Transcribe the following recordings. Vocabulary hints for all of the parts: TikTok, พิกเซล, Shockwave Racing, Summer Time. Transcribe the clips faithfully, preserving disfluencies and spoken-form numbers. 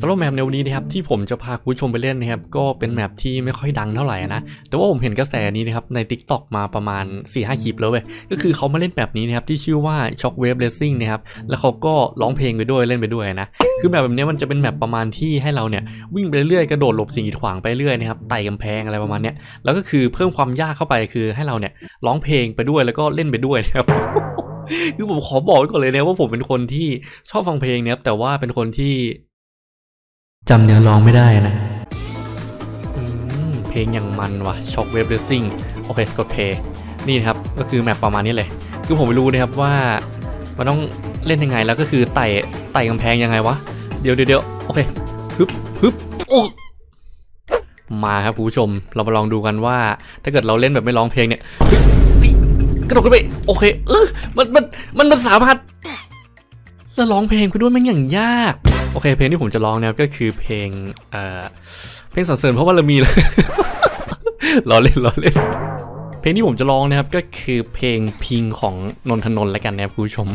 สำหรับแมปในวันนี้นะครับที่ผมจะพาคุณผู้ชมไปเล่นนะครับก็เป็นแมปที่ไม่ค่อยดังเท่าไหร่นะแต่ว่าผมเห็นกระแสนี้นะครับใน ติ๊กต็อก มาประมาณ สี่ห้า คลิปแล้วเว้ยก็คือเขามาเล่นแบบนี้นะครับที่ชื่อว่า Shockwave Racing นะครับแล้วเขาก็ร้องเพลงไปด้วยเล่นไปด้วยนะคือแบบแบบนี้มันจะเป็นแมปประมาณที่ให้เราเนี่ยวิ่งไปเรื่อยกระโดดหลบสิ่งกีดขวางไปเรื่อยนะครับไต่กำแพงอะไรประมาณเนี้ยแล้วก็คือเพิ่มความยากเข้าไปคือให้เราเนี่ยร้องเพลงไปด้วยแล้วก็เล่นไปด้วยนะครับ คือผมขอบอกไว้ก่อนเลยนะว่าผมเป็นคนที่ชอบฟังเพลงนะครับแต่ว่าเป็นคนที่จำเนื้อร้องไม่ได้นะเพลงอย่างมันว่ะ Shockwave Racing โอเคกดเพลย์นี่นะครับก็คือแมปประมาณนี้เลยคือผมไม่รู้นะครับว่ามันต้องเล่นยังไงแล้วก็คือไต่ไต่กำแพงยังไงวะเดี๋ยวเดี๋ยวโอเคฮึบฮึบโอ้มาครับผู้ชมเรามาลองดูกันว่าถ้าเกิดเราเล่นแบบไม่ร้องเพลงเนี่ยกระโดดกันไปโอเคเออมันมันมันมันสามารถแล้วร้องเพลงไปด้วยมันอย่างยากโอเคเพลงที่ผมจะร้องนะครับก็คือเพลงเอ่อเพลงสรรเสริญเพราะว่าเรามีเลยล้อเล่นล้อเล่นเพลงที่ผมจะร้องนะครับก็คือเพลงพิงของนนทนนท์แล้วกันนะครับคุณผู้ชม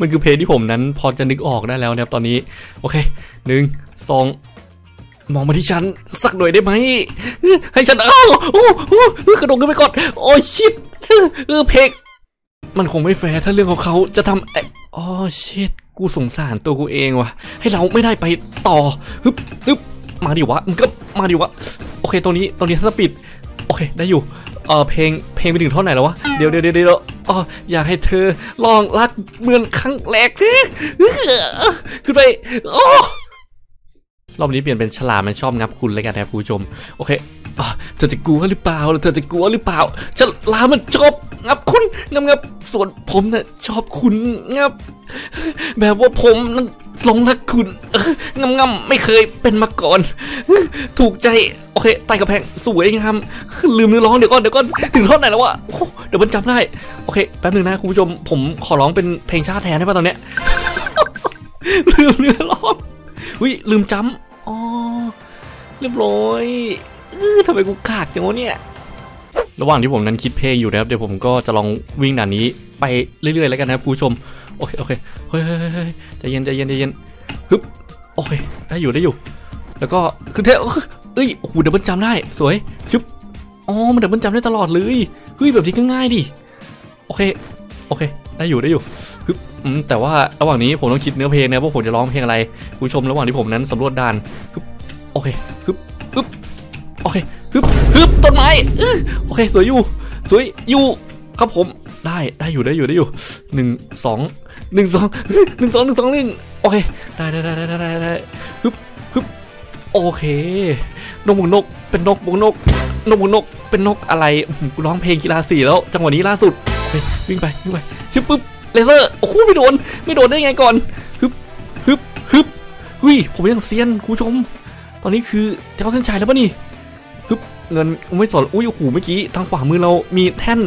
มันคือเพลงที่ผมนั้นพอจะนึกออกได้แล้วนะครับตอนนี้โอเคหนึ่งสองมองมาที่ฉันสักหน่อยได้ไหมให้ฉันอ้าวโอ้โหกระโดดขึ้นไปก่อนโอ้ชิตเออเพลงมันคงไม่แฟร์ถ้าเรื่องของเขาจะทำอ๋อชิตกูสงสารตัวกูเองว่ะให้เราไม่ได้ไปต่อฮึบฮึบมาดิวะมันก็มาดิวะโอเคตรงนี้ตรงนี้ถ้าจะปิดโอเคได้อยู่เออเพลงเพลงไปถึงท่อนไหนแล้ววะเดี๋ยวเดี๋ยวเดี๋ยวอ๋ออยากให้เธอลองรักเหมือนครั้งแรกขึ้นไปโอ้รอบนี้เปลี่ยนเป็นฉลามมันชอบงับคุณเลยกันนะผู้ชมโอเคเธอจะกลัวหรือเปล่าเธอจะกลัวหรือเปล่าฉลามมันชอบงับคุณงับงับส่วนผมเนี่ยชอบคุณงับแบบว่าผมนั้นหลงรักคุณงับงับไม่เคยเป็นมาก่อนถูกใจโอเคไต่กระแพงสวยงามลืมเนื้อร้องเดี๋ยวก่อนเดี๋ยวก่อนถึงท่อนไหนแล้ววะเดี๋ยวมันจำได้โอเคแป๊บนึงนะคุณผู้ชมผมขอร้องเป็นเพลงชาติแทนได้ป่ะตอนเนี้ยลืมเนื้อร้องอุ้ยลืมจำอ๋อเรียบร้อยทำไมกูขากจังวะเนี่ยระหว่างที่ผมนั้นคิดเพลงอยู่นะครับเดี๋ยวผมก็จะลองวิ่งด่านนี้ไปเรื่อยๆแล้วกันนะครับผู้ชมโอเคโอเคเฮ้ยใจเย็นใจเย็นใจเย็นฮึบโอเคได้อยู่ได้อยู่แล้วก็ขึ้นเท่เอ้ยโอ้โหเดี๋ยวมันจำได้สวยชึบอ๋อมันเดี๋ยวมันจำได้ตลอดเลยเฮ้ยแบบนี้ก็ง่ายดิโอเคโอเคได้อยู่ได้อยู่ฮึบแต่ว่าระหว่างนี้ผมต้องคิดเนื้อเพลงนะว่าผมจะร้องเพลงอะไรผู้ชมระหว่างที่ผมนั้นสำรวจด่านฮึบโอเคฮึบฮึบโอเคฮึบฮึบต้นไม้โอเคสวยอยู่สวยอยู่ครับผมได้ได้อยู่ได้อยู่ได้อยู่หนึ่งสองหนึ่งสองหนึ่งสองหนึ่งสองหนึ่งโอเคได้ได้ได้ได้ได้ฮึบฮึบโอเคนกบุกนกเป็นนกบุกนกนกบุกนกเป็นนกอะไรกูร้องเพลงกีฬาสีแล้วจังหวะนี้ล่าสุดวิ่งไปวิ่งไปชิบปึ๊บเลเซอร์โอ้โหไม่โดนไม่โดนได้ไงก่อนฮึบฮึบฮึบวิ่งผมยังเซียนคุณผู้ชมตอนนี้คือเข้าเส้นชัยแล้วป่ะนี่ฮึบเงินไม่สนอุ้ยโอ้โหเมื่อกี้ทางขวามือเรามีแท่น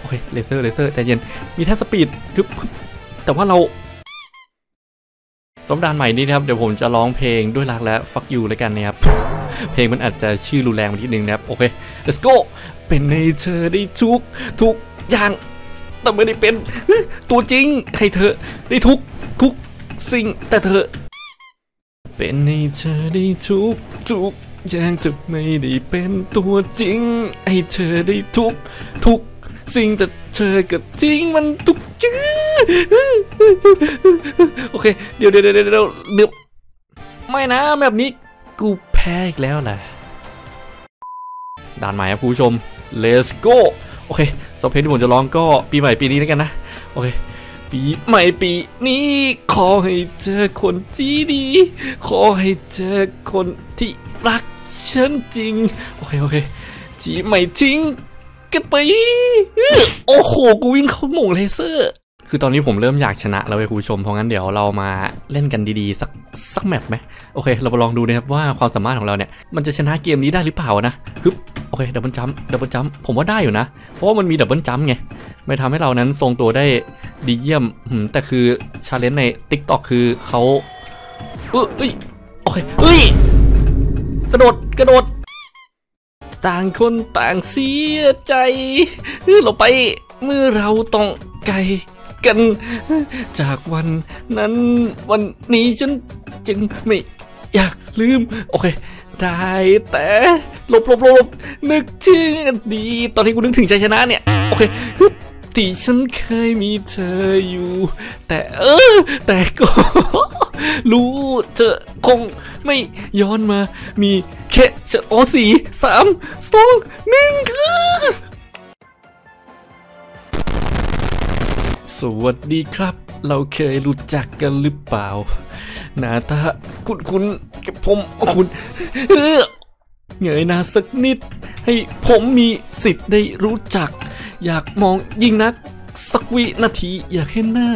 โอเคเลเซอร์เลเซอร์ใจเย็นมีแท่นสปีดฮึบแต่ว่าเราสมดานใหม่นี้นะครับเดี๋ยวผมจะร้องเพลงด้วยรักและ fuck you เลยกันนะครับเพลงมันอาจจะชื่อรุนแรงไปนิดนึงนะครับโอเค let's go เป็นในเธอได้ทุกทุกอย่างแต่ไม่ได้เป็นตัวจริงใครเธอได้ทุกทุกสิ่งแต่เธอเป็นในเธอได้ทุกทุกอย่างจะไม่ได้เป็นตัวจริงให้เธอได้ทุกทุกสิ่งแต่เธอกับจริงมันทุกอย่างโอเคเดี๋ยวเดี๋ยวเดี๋ยวเดี๋ยวไม่นะแบบนี้กูแพ้อีกแล้วแหละด่านใหม่ครับผู้ชม let's go โอเคสองเพลงที่ผมจะร้องก็ปีใหม่ปีนี้แล้วกันนะโอเคปีใหม่ปีนี้ขอให้เจอคนที่ดีขอให้เจอคนที่รักฉันจริงโอเคโอเคที่ไม่ทิ้งกันไปโอ้โหกูวิ่งเข้าหม่งเลเซอร์คือตอนนี้ผมเริ่มอยากชนะแล้วไปคุณผู้ชมเพราะงั้นเดี๋ยวเรามาเล่นกันดีๆสักสักแมปไหมโอเคเราไปลองดูนะครับว่าความสามารถของเราเนี่ยมันจะชนะเกมนี้ได้หรือเปล่านะฮึบโอเคดับเบิลจัมป์ดับเบิลจัมป์ผมว่าได้อยู่นะเพราะว่ามันมีดับเบิลจัมป์ไงไม่ทำให้เรานั้นทรงตัวได้ดีเยี่ยมแต่คือชาเลนจ์ใน ติ๊กต็อก คือเขาเอ้ยโอเคเอ้ยกระโดดกระโดดต่างคนต่างเสียใจเราไปเมื่อเราต้องไกลกันจากวันนั้นวันนี้ฉัน จึงไม่อยากลืมโอเคได้แต่หลบหลบหลบนึกถึงอดีตตอนที่กูนึกถึงชัยชนะเนี่ยโอเคที่ฉันเคยมีเธออยู่แต่เออแต่ก็รู้เธอคงไม่ย้อนมามีแค่โอสี่สามสองหนึ่งสวัสดีครับเราเคยรู้จักกันหรือเปล่าหน้าตาคุณคุณกับผมคุณเออเงยหน้าสักนิดให้ผมมีสิทธิ์ได้รู้จักอยากมองยิ่งนักสักวินาทีอยากเห็นหน้า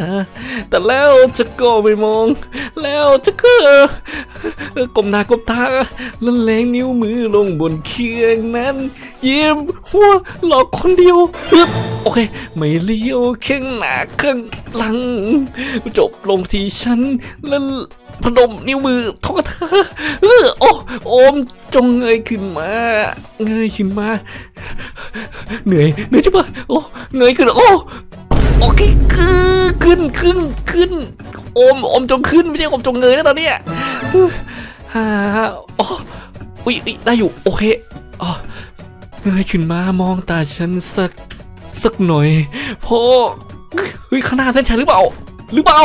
แต่แล้วจะก็ไม่มองแล้วจะก็ก้มหน้าก้มตาละเลงนิ้วมือลงบนเคียงนั้นยิ้มหัวหลอกคนเดียวโอเคไม่เลี้ยวแข้งหน้าข้างหลังจบลงที่ฉันแล้วพนมนิ้วมือท้องเธอเออโอ้โอมจงเงยขึ้นมาเงยขึ้นมาเหนื่อยเหนื่อยใช่ปะโอ้เงยขึ้นโอ้โอเคขึ้นขึ้นขึ้นโอมโอมจงขึ้นไม่ใช่โอมจงเงยนะตอนนี้ฮ่าโอ้อุ๊ยได้อยู่โอเคอ๋อเงยขึ้นมามองตาฉันสักสักหน่อยเพราะเฮ้ยขนาดเส้นชัยหรือเปล่าหรือเปล่า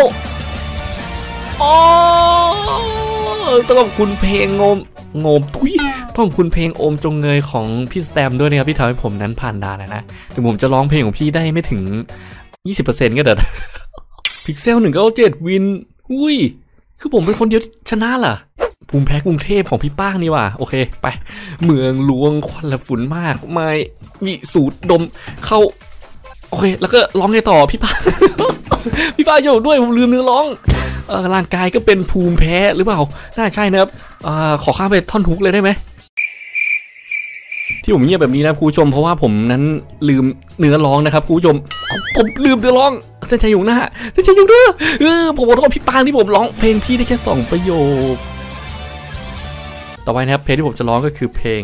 ต้องขอบคุณเพลงโงมโงมทุยต้องขอบคุณเพลงโอมจงเงยของพี่สแตมด้วยนะครับที่ทำให้ผมนั้นผ่านด่านนะถึงผมจะร้องเพลงของพี่ได้ไม่ถึง ยี่สิบเปอร์เซ็นต์ ก็เด็ดพิกเซลหนึ่งเก้าเจ็ดวินอุ้ยคือผมเป็นคนเดียวที่ชนะเหรอภูมิแพ้กรุงเทพของพี่ป้างนี่ว่ะโอเคไปเมืองหลวงควันและฝุ่นมากไม่มีสูดดมเข้าโอเคแล้วก็ร้องไงต่อพี่ป้าง พี่ป้างอยู่ด้วยผมลืมเนื้อร้องร่างกายก็เป็นภูมิแพ้หรือเปล่าน่าใช่นะครับขอข้ามไปท่อนฮุกเลยได้ไหมที่ผมเงียบแบบนี้นะผู้ชมเพราะว่าผมนั้นลืมเนื้อร้องนะครับผู้ชมผมลืมเนื้อร้องเส้นชัยอยู่หน้าเส้นชัยอยู่เด้อเออผมบอกว่าพี่ปางที่ผมร้องเพลงพี่ได้แค่สองประโยคต่อไปนะครับเพลงที่ผมจะร้องก็คือเพลง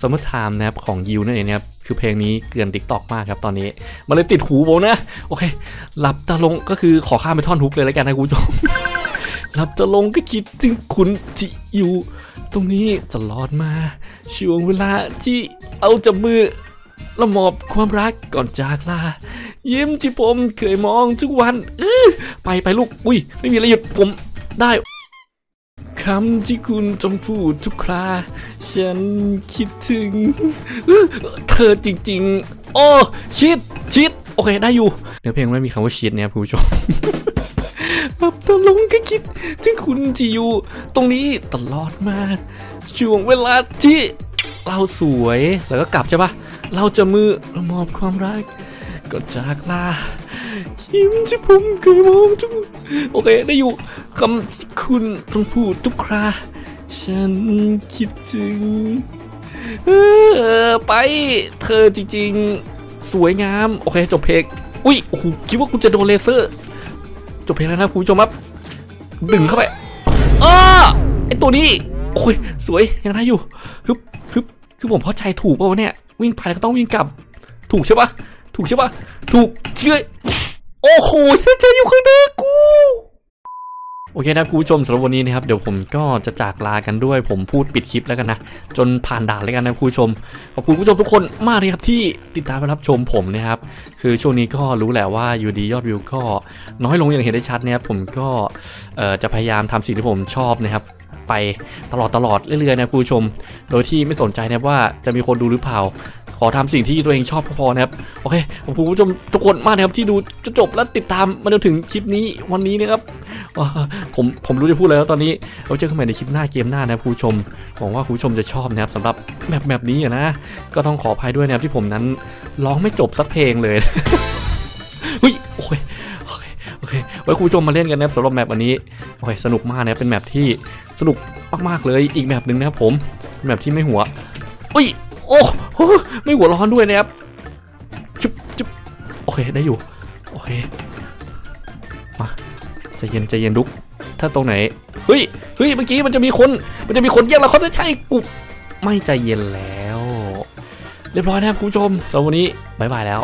Summer Time นะครับของยิวนั่นเองนะครับคือเพลงนี้เกลื่อน TikTok มากครับตอนนี้มันเลยติดหูผมนะโอเคหลับตาลงก็คือขอข้ามไปท่อนฮุกเลยแล้วกันนะคุณผู้ชมหลับตาลงก็คิดถึงคุณที่อยู่ตรงนี้ตลอดมาช่วงเวลาที่เอาจับมือละหมอบความรักก่อนจากลายิ้มที่ผมเคยมองทุกวันไปไปลูกอุ้ยไม่มีอะไรหยุดผมได้คำที่คุณจงพูดทุกคราฉันคิดถึงเธอจริงๆโอ้ชิดชิดโอเคได้อยู่เดี๋ยวเพลงไม่มีคำว่าชิดเนี่ยผู้ชมแบบตะลุงก็คิดถึงคุณที่อยู่ตรงนี้ตลอดมาช่วงเวลาที่เราสวยแล้วก็กลับใช่ปะเราจะมือละมอบความรักก็จากลายิ้มที่ผมเคยมองทุกโอเคได้อยู่คำคุณต้องพูดทุกคราฉันคิดถึงเออไปเธอจริงๆสวยงามโอเคจบเพลงอุ้ยโอ้โหคิดว่าคุณจะโดนเลเซอร์จบเพลงแล้วนะคุณผู้ชมครับดึงเข้าไปอ้อไอตัวนี้โอ้ยสวยยังได้อยู่ฮึบฮึบคือผมเข้าใจถูกป่าวเนี่ยวิ่งไปแล้วก็ต้องวิ่งกลับถูกใช่ปะถูกใช่ปะถูกเชื่อโอ้โหเส้นชัยอยู่ข้างหน้ากูโอเคนะคุณผู้ชมสำหรับวันนี้นะครับเดี๋ยวผมก็จะจากลากันด้วยผมพูดปิดคลิปแล้วกันนะจนผ่านด่านแล้วกันนะคุณผู้ชมขอบคุณผู้ชมทุกคนมากเลยครับที่ติดตามรับชมผมนะครับคือช่วงนี้ก็รู้แหละว่าอยู่ดียอดวิวก็น้อยลงอย่างเห็นได้ชัดนะครับผมก็จะพยายามทำสิ่งที่ผมชอบนะครับไปตลอดตลอดเรื่อยๆนะคุณผู้ชมโดยที่ไม่สนใจนะว่าจะมีคนดูหรือเปล่าขอทำสิ่งที่ตัวเองชอบพอๆนะครับโอเคขอบคุณผู้ชมทุกคนมากนะครับที่ดูจนจบและติดตามมาจนถึงคลิปนี้วันนี้นะครับผมผมรู้จะพูดอะไรแล้วตอนนี้เราเจอกันใหม่ในคลิปหน้าเกมหน้านะผู้ชมหวังว่าผู้ชมจะชอบนะครับสำหรับแมปแมปนี้นะก็ต้องขออภัยด้วยนะครับที่ผมนั้นร้องไม่จบสักเพลงเลยเฮ้ยโอเคโอเคโอเคไว้ผู้ชมมาเล่นกันนะครับสำหรับแมปวันนี้โอเคสนุกมากนะเป็นแมปที่สนุกมากๆเลยอีกแมปหนึ่งนะครับผมแมปที่ไม่หัวเฮ้ยโอ้ไม่หัวร้อนด้วยนะครับจุ๊บจุ๊บโอเคได้อยู่โอเคมาใจเย็นใจเย็นดุ๊กถ้าตรงไหนเฮ้ยเฮ้ยเมื่อกี้มันจะมีคนมันจะมีคนแย่งเราเขาจะใช่กุบไม่ใจเย็นแล้วเรียบร้อยนะครับคุณผู้ชมสำหรับวันนี้บ๊ายบายแล้ว